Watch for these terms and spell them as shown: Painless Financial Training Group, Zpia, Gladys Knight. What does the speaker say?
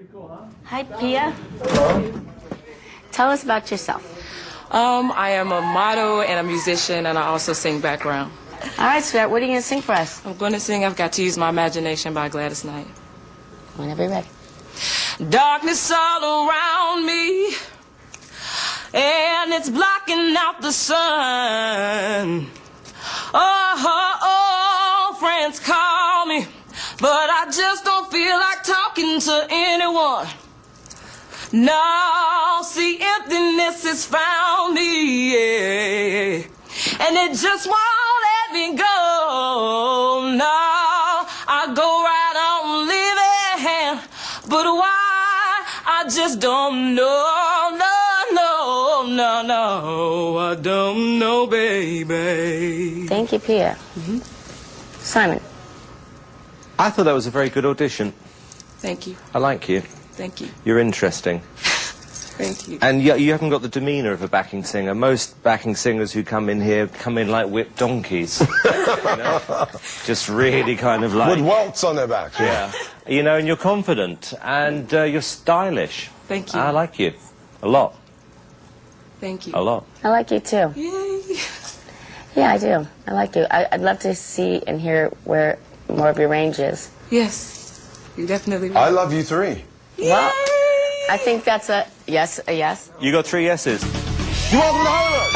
Pretty cool, huh? Hi, Pia. Hello. Tell us about yourself. I am a model and a musician, and I also sing background. All right, sweetheart, what are you going to sing for us? I'm going to sing I've Got to Use My Imagination by Gladys Knight. Whenever you're ready. Darkness all around me, and it's blocking out the sun. Oh, friends call me, but I just don't feel like talking to anyone. No, see, emptiness has found me, yeah. And it just won't let me go. No, I go right on living, but why? I just don't know, no, I don't know, baby. Thank you, Pia. Simon. I thought that was a very good audition. Thank you. I like you. Thank you. You're interesting. Thank you. And you haven't got the demeanour of a backing singer. Most backing singers who come in here come in like whipped donkeys. You know? Just really kind of like... with welts on their back. Yeah. You know, and you're confident, and you're stylish. Thank you. I like you. A lot. Thank you. A lot. I like you, too. Yay. Yeah, I do. I like you. I'd love to see and hear where more of your range is. Yes. You definitely will. I love you three. Yay. Well, I think that's a yes. You got three yeses. You're welcome to Hollywood.